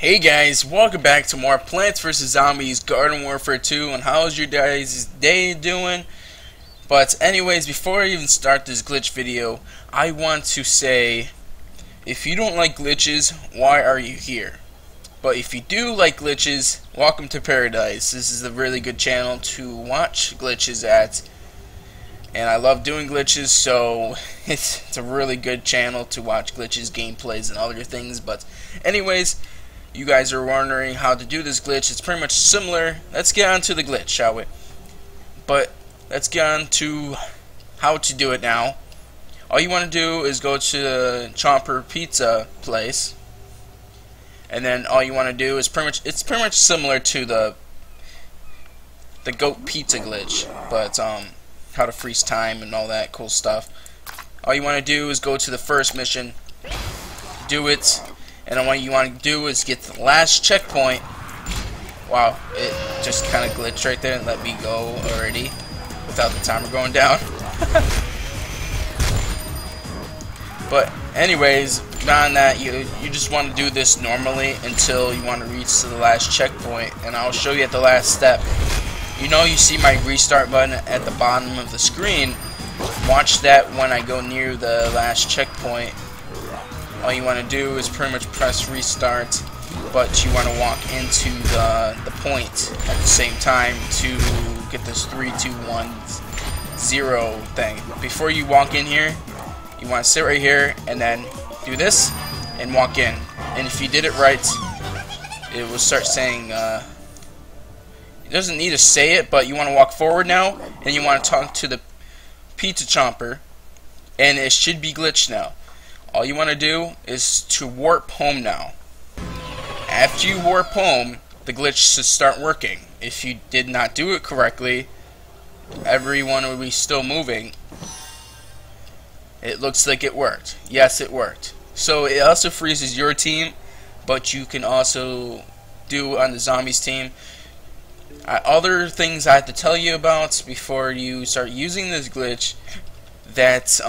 Hey guys, welcome back to more Plants vs Zombies Garden Warfare 2, and how's your guys' day doing? But anyways, before I even start this glitch video, I want to say, if you don't like glitches, why are you here? But if you do like glitches, welcome to paradise. This is a really good channel to watch glitches at, and I love doing glitches, so it's a really good channel to watch glitches, gameplays, and other things. But anyways, you guys are wondering how to do this glitch. It's pretty much similar. Let's get on to the glitch, shall we? But let's get on to how to do it now. All you want to do is go to the Chomper Pizza place, and then all you want to do is it's pretty much similar to the goat pizza glitch, but how to freeze time and all that cool stuff. All you want to do is go to the first mission, do it. And then what you want to do is get to the last checkpoint. Wow, it just kind of glitched right there and let me go already without the timer going down. But anyways, beyond that, you just want to do this normally until you want to reach to the last checkpoint. And I'll show you at the last step. You know you see my restart button at the bottom of the screen. Watch that when I go near the last checkpoint. All you want to do is pretty much press restart, but you want to walk into the point at the same time to get this 3, 2, 1, 0 thing. Before you walk in here, you want to sit right here and then do this and walk in. And if you did it right, it will start saying, it doesn't need to say it, but you want to walk forward now, and you want to talk to the Pizza Chomper, and it should be glitched now. All you want to do is to warp home now. After you warp home, the glitch should start working. If you did not do it correctly, everyone would be still moving. It looks like it worked. Yes, it worked. So it also freezes your team, but you can also do on the zombies team. Other things I have to tell you about before you start using this glitch, that's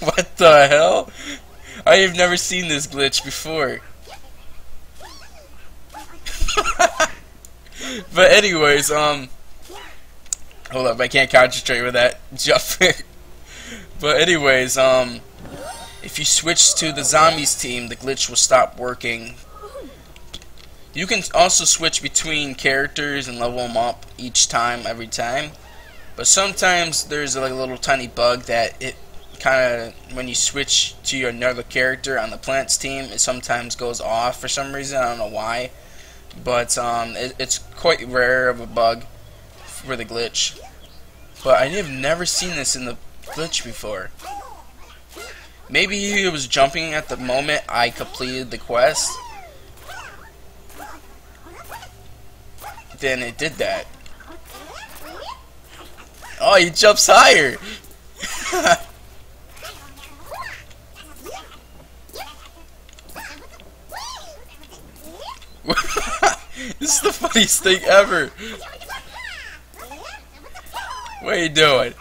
what the hell? I have never seen this glitch before. But anyways, hold up, I can't concentrate with that jumping. But anyways, if you switch to the zombies team, the glitch will stop working. You can also switch between characters and level them up each time, every time. But sometimes there's like a little tiny bug that it kind of, when you switch to another character on the plants team, it sometimes goes off for some reason. I don't know why, but it's quite rare of a bug for the glitch. But I have never seen this in the glitch before. Maybe he was jumping at the moment I completed the quest. Then it did that. Oh, he jumps higher. This is the funniest thing ever. What are you doing?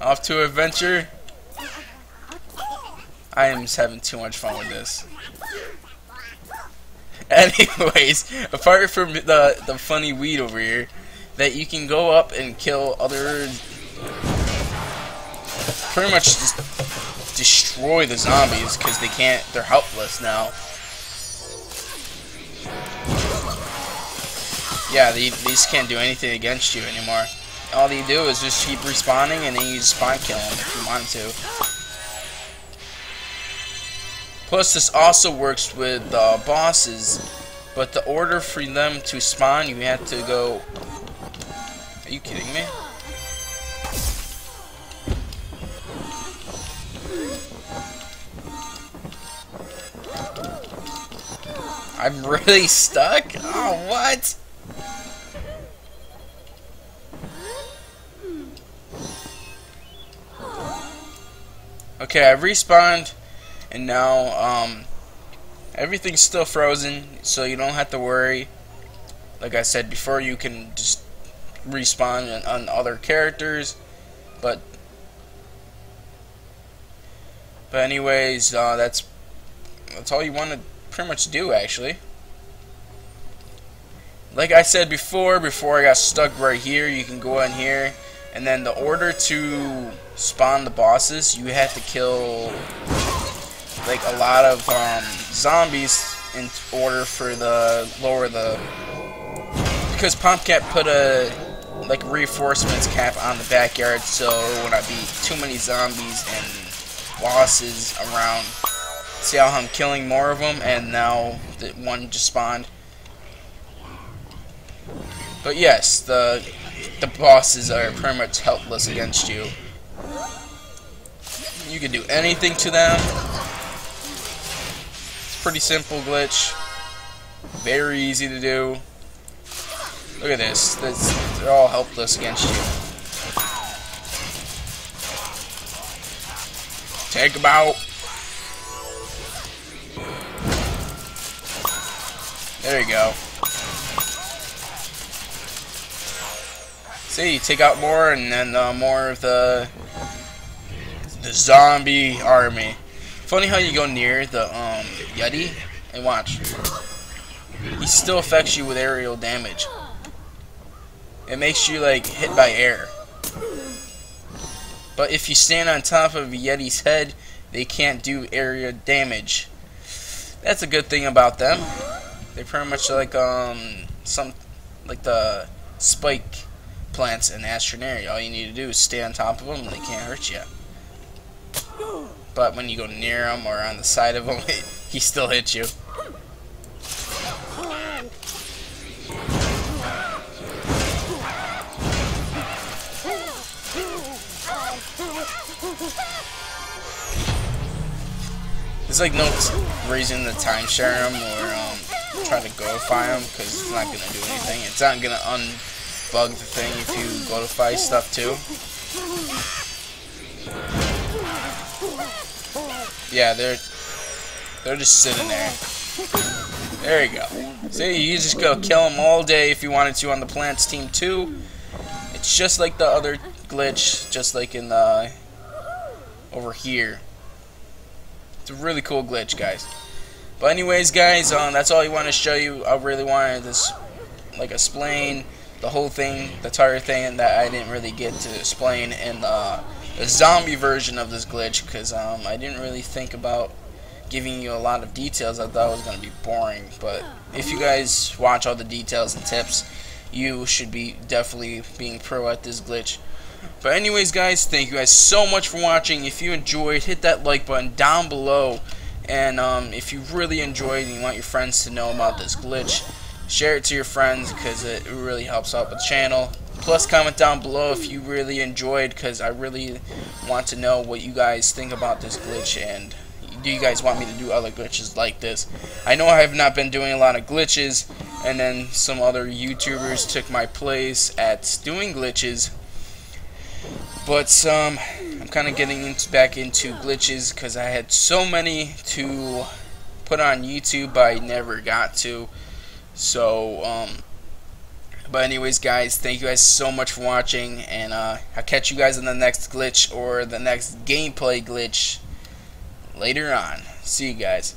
Off to adventure? I am having too much fun with this. Anyways, apart from the funny weed over here, that you can go up and kill other, pretty much just destroy the zombies because they can't, they're helpless now. Yeah, they just can't do anything against you anymore. All they do is just keep respawning, and then you just spawn kill them if you want to. Plus, this also works with bosses, but the order for them to spawn, you have to go... Are you kidding me? I'm really stuck? Oh, what? Okay, I respawned. And now, everything's still frozen, so you don't have to worry. Like I said before, you can just respawn on other characters, but But anyways, that's all you want to pretty much do, actually. Like I said before I got stuck right here, you can go in here, and then the order to spawn the bosses, you have to kill like a lot of zombies in order for the because PompCat put a like reinforcements cap on the backyard, so there would not be too many zombies and bosses around. See how I'm killing more of them, and now the one just spawned. But yes, the bosses are pretty much helpless against you. You can do anything to them. It's a pretty simple glitch. Very easy to do. Look at this. They're all helpless against you. Take them out. There you go. See, you take out more, and then more of the zombie army. Funny how you go near the Yeti, and watch. He still affects you with aerial damage. It makes you like hit by air. But if you stand on top of a Yeti's head, they can't do aerial damage. That's a good thing about them. They're pretty much like the spike plants in Astroneria. All you need to do is stay on top of them, and they can't hurt you. But when you go near him or on the side of him, he still hits you. There's like no reason to timeshare him or try to glorify him, because it's not going to do anything. It's not going to unbug the thing if you glorify stuff too. Yeah, they're just sitting there. There you go. See, you just go kill them all day if you wanted to on the Plants team too. It's just like the other glitch, just like in the over here. It's a really cool glitch, guys. But anyways, guys, that's all I want to show you. I really wanted to like explain the whole thing, the entire thing that I didn't really get to explain in the zombie version of this glitch, because I didn't really think about giving you a lot of details. I thought it was going to be boring, but if you guys watch all the details and tips, you should be definitely being pro at this glitch. But anyways, guys, thank you guys so much for watching. If you enjoyed, hit that like button down below, and if you really enjoyed and you want your friends to know about this glitch, share it to your friends, because it really helps out the channel. Plus, comment down below if you really enjoyed, because I really want to know what you guys think about this glitch, and do you guys want me to do other glitches like this? I know I have not been doing a lot of glitches, and then some other YouTubers took my place at doing glitches, but I'm kind of getting back into glitches, because I had so many to put on YouTube but I never got to. So, but anyways, guys, thank you guys so much for watching, and I'll catch you guys in the next glitch or the next gameplay glitch later on. See you guys.